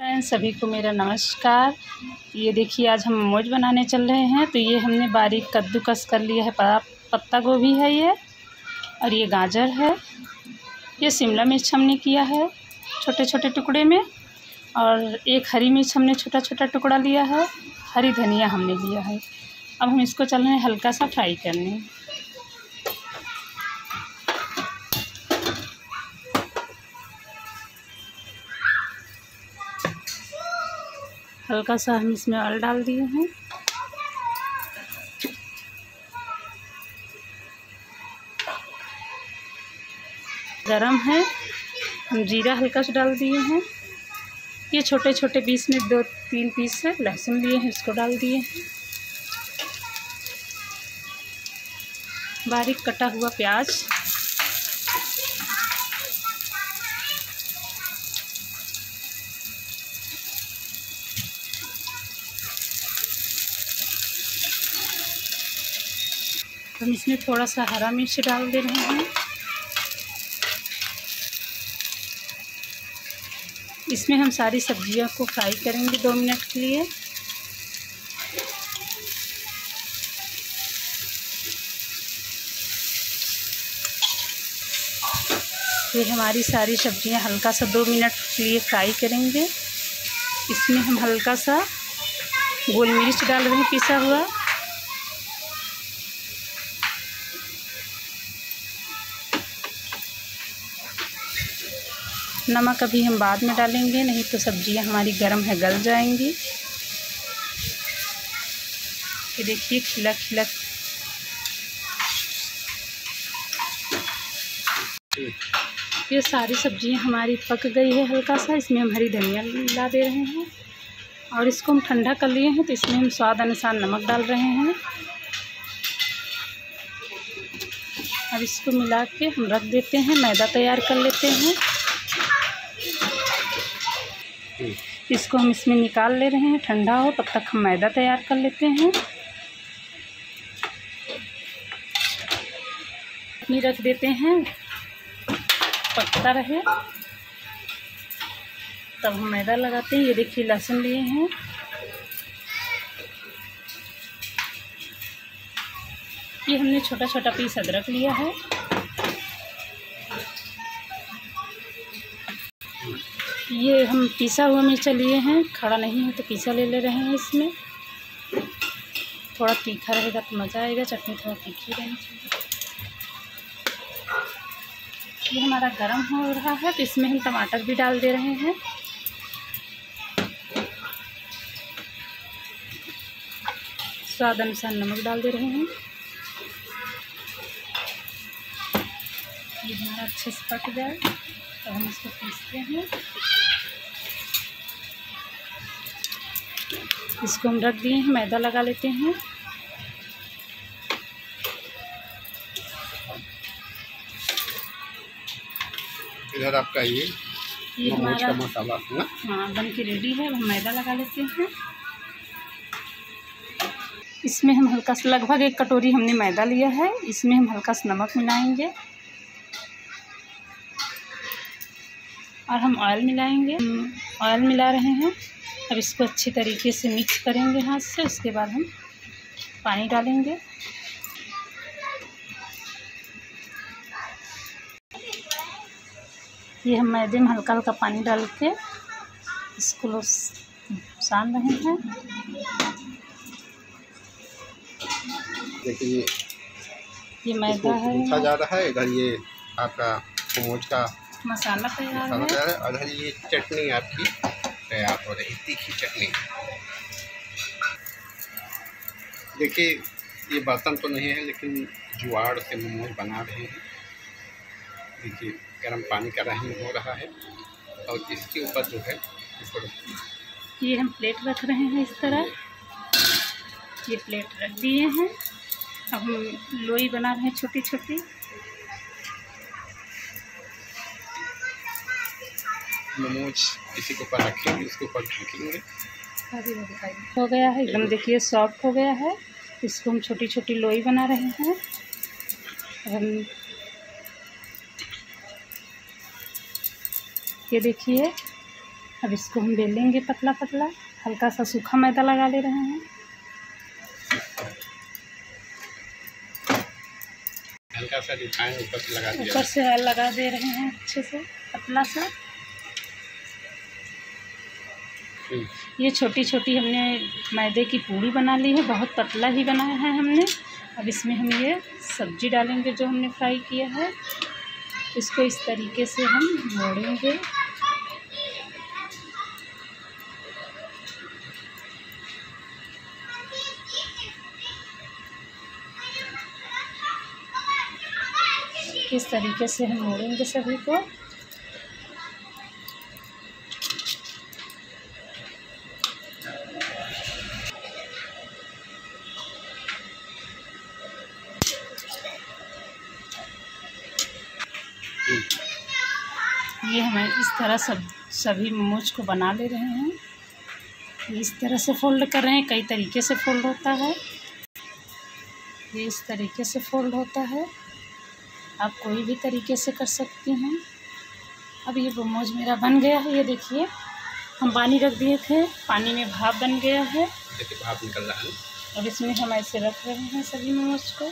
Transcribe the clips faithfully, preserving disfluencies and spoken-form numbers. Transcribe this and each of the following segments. Friends सभी को मेरा नमस्कार। ये देखिए आज हम मोज बनाने चल रहे हैं। तो ये हमने बारीक कद्दूकस कर लिया है। पत्ता गोभी है ये, और ये गाजर है, ये शिमला मिर्च हमने किया है छोटे छोटे टुकड़े में, और एक हरी मिर्च हमने छोटा छोटा टुकड़ा लिया है, हरी धनिया हमने लिया है। अब हम इसको चल रहे हैं हल्का सा फ्राई करने। हल्का सा हम इसमें ऑयल डाल दिए हैं। गरम है, हम जीरा हल्का सा डाल दिए हैं। ये छोटे छोटे पीस में दो तीन पीस से लहसुन लिए हैं, इसको डाल दिए हैं। बारीक कटा हुआ प्याज, हम इसमें थोड़ा सा हरा मिर्च डाल दे रहे हैं। इसमें हम सारी सब्जियों को फ्राई करेंगे दो मिनट के लिए। ये हमारी सारी सब्जियां हल्का सा दो मिनट के लिए फ्राई करेंगे। इसमें हम हल्का सा गोल मिर्च डाल रहे हैं पिसा हुआ। नमक अभी हम बाद में डालेंगे, नहीं तो सब्जियां हमारी गर्म है, गल जाएंगी। ये देखिए खिलक खिलक। ये सारी सब्जियां हमारी पक गई है हल्का सा। इसमें हम हरी धनिया मिला दे रहे हैं, और इसको हम ठंडा कर लिए हैं। तो इसमें हम स्वाद अनुसार नमक डाल रहे हैं। अब इसको मिला के हम रख देते हैं, मैदा तैयार कर लेते हैं। इसको हम इसमें निकाल ले रहे हैं, ठंडा हो तब तक हम मैदा तैयार कर लेते हैं। इसमें रख देते हैं, पकता रहे तब हम मैदा लगाते हैं। ये देखिए लहसुन लिए हैं, ये हमने छोटा छोटा पीस अदरक लिया है। ये हम पिसा हुआ मिर्चा लिए हैं, खड़ा नहीं है तो पिसा ले ले रहे हैं। इसमें थोड़ा तीखा रहेगा तो मज़ा आएगा, चटनी थोड़ा तीखी रहनी चाहिए। ये हमारा गरम हो रहा है तो इसमें हम टमाटर भी डाल दे रहे हैं। स्वाद अनुसार नमक डाल दे रहे हैं। ये हमारा अच्छे से पक जाए तो हम इसको पीसते हैं। इसको हम रख दिए हैं, मैदा लगा लेते हैं। इधर आपका ये ये हमारा मसाला हाँ बन के रेडी है। हम मैदा लगा लेते हैं। इसमें हम हल्का सा लगभग एक कटोरी हमने मैदा लिया है। इसमें हम हल्का सा नमक मिलाएंगे, और हम ऑयल मिलाएंगे। ऑयल मिला रहे हैं। अब इसको अच्छी तरीके से मिक्स करेंगे हाथ से। उसके बाद हम पानी डालेंगे। ये हम मैदे में हल्का हल्का पानी डाल के इसको सान रहे हैं। देखिए ये मैदा है, गूंथा जा रहा है। इधर ये आपका मोज का मसाला तैयार है, और ये चटनी आपकी तैयार हो रही, तीखी चटनी। देखिए ये बर्तन तो नहीं है, लेकिन जुआड़ से मोमोज बना रहे हैं। देखिए गर्म पानी का कढ़ाई में हो रहा है, और इसके ऊपर जो है ये हम प्लेट रख रहे हैं इस तरह। ये प्लेट रख दिए हैं। अब हम लोई बना रहे हैं छोटी छोटी। मोमोज इसी के ऊपर रखेंगे, इसके ऊपर रखेंगे। हो गया है एकदम, देखिए सॉफ्ट हो गया है। इसको हम छोटी छोटी लोई बना रहे हैं। हम ये देखिए अब इसको हम बेलेंगे पतला पतला, हल्का सा सूखा मैदा लगा ले रहे हैं। हल्का सा रिफाइन ऊपर से लगा दिया, ऊपर से लगा दे रहे हैं अच्छे से पतला सा। ये छोटी छोटी हमने मैदे की पूड़ी बना ली है, बहुत पतला ही बनाया है हमने। अब इसमें हम ये सब्जी डालेंगे जो हमने फ्राई किया है, इसको इस तरीके से हम मोड़ेंगे। इस तरीके से हम मोड़ेंगे सभी को। ये हमें इस तरह सब सभी मोमोज को बना ले रहे हैं। इस तरह से फोल्ड कर रहे हैं, कई तरीके से फोल्ड होता है। ये इस तरीके से फोल्ड होता है, आप कोई भी तरीके से कर सकती हैं। अब ये मोमोज मेरा बन गया है। ये देखिए, हम पानी रख दिए थे, पानी में भाप बन गया है, देखिए भाप निकल रहा है। अब इसमें हम ऐसे रख रहे हैं सभी मोमोज को।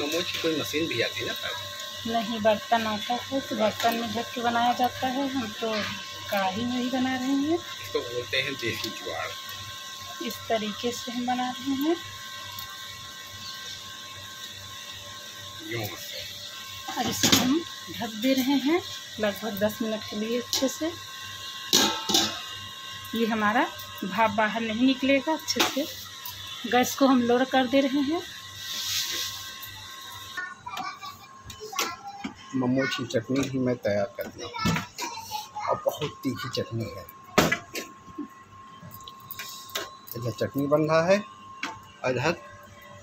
मोमोज की कोई मशीन भी आती है ना? नहीं, बर्तन आता है तो बर्तन में ढक के बनाया जाता है, हम तो कढ़ाई में ही बना रहे हैं। इसको बोलते हैं देसी जुगाड़। इस तरीके से हम बना रहे हैं। और इसको हम ढक दे रहे हैं लगभग दस मिनट के लिए अच्छे से। ये हमारा भाप बाहर नहीं निकलेगा अच्छे से। गैस को हम लोअर कर दे रहे हैं। मोमोज की चटनी भी मैं तैयार कर दी और बहुत तीखी चटनी है। इधर चटनी बन रहा है, इधर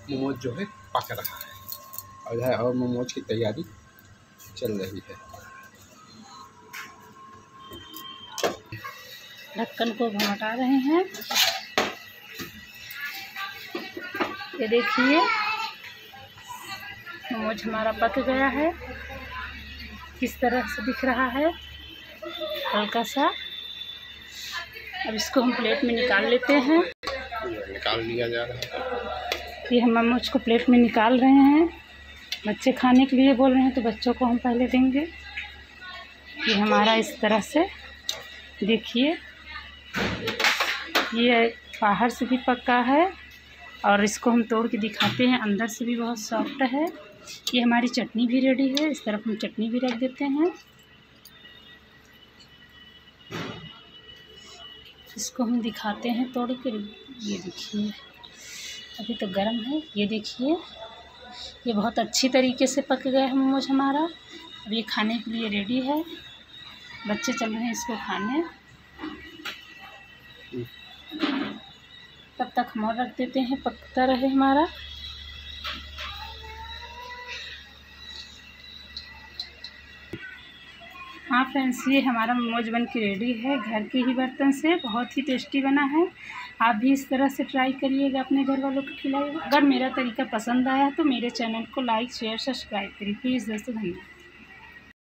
मोमोज जो है पक रहा है, और इधर और मोमोज की तैयारी चल रही है। ढक्कन को हम हटा रहे हैं। ये देखिए, मोमोज हमारा पक गया है। किस तरह से दिख रहा है, हल्का सा। अब इसको हम प्लेट में निकाल लेते हैं। निकाल लिया जा रहा है। ये हम मोमोज को प्लेट में निकाल रहे हैं। बच्चे खाने के लिए बोल रहे हैं तो बच्चों को हम पहले देंगे। ये हमारा इस तरह से देखिए, ये बाहर से भी पका है और इसको हम तोड़ के दिखाते हैं, अंदर से भी बहुत सॉफ्ट है। ये हमारी चटनी भी रेडी है। इस तरफ हम चटनी भी रख देते हैं। इसको हम दिखाते हैं तोड़ के। ये देखिए, अभी तो गर्म है। ये देखिए, ये बहुत अच्छी तरीके से पक गया है मोमोज हमारा। अब ये खाने के लिए रेडी है। बच्चे चल रहे हैं इसको खाने। तब तक हम और रख देते हैं, पकता रहे हमारा। हाँ फ्रेंड्स, ये हमारा मोमोज बन के रेडी है, घर के ही बर्तन से। बहुत ही टेस्टी बना है। आप भी इस तरह से ट्राई करिएगा, अपने घर वालों को खिलाइएगा। अगर मेरा तरीका पसंद आया तो मेरे चैनल को लाइक शेयर सब्सक्राइब करिए प्लीज़ दोस्तों। धन्यवाद।